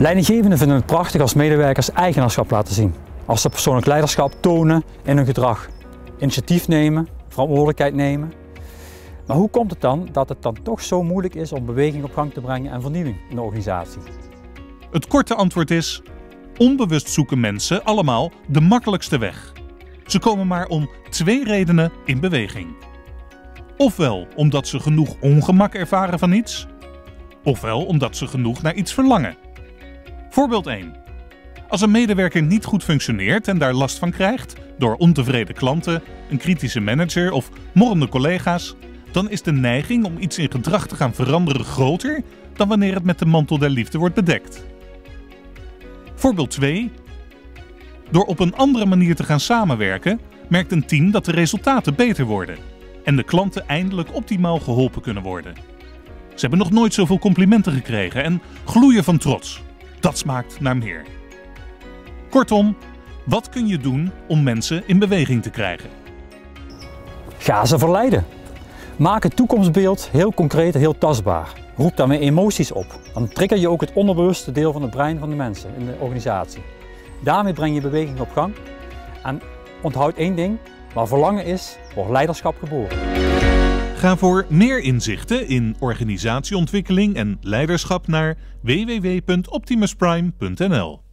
Leidinggevenden vinden het prachtig als medewerkers eigenaarschap laten zien. Als ze persoonlijk leiderschap tonen in hun gedrag. Initiatief nemen, verantwoordelijkheid nemen. Maar hoe komt het dan dat het dan toch zo moeilijk is om beweging op gang te brengen en vernieuwing in de organisatie? Het korte antwoord is: onbewust zoeken mensen allemaal de makkelijkste weg. Ze komen maar om twee redenen in beweging. Ofwel omdat ze genoeg ongemak ervaren van iets, ofwel omdat ze genoeg naar iets verlangen. Voorbeeld 1. Als een medewerker niet goed functioneert en daar last van krijgt, door ontevreden klanten, een kritische manager of morrende collega's, dan is de neiging om iets in gedrag te gaan veranderen groter dan wanneer het met de mantel der liefde wordt bedekt. Voorbeeld 2. Door op een andere manier te gaan samenwerken, merkt een team dat de resultaten beter worden en de klanten eindelijk optimaal geholpen kunnen worden. Ze hebben nog nooit zoveel complimenten gekregen en gloeien van trots. Dat smaakt naar meer. Kortom, wat kun je doen om mensen in beweging te krijgen? Ga ze verleiden. Maak het toekomstbeeld heel concreet en heel tastbaar. Roep daarmee emoties op. Dan trigger je ook het onderbewuste deel van het brein van de mensen in de organisatie. Daarmee breng je beweging op gang. En onthoud één ding: waar verlangen is, wordt leiderschap geboren. Ga voor meer inzichten in organisatieontwikkeling en leiderschap naar www.optimusprime.nl.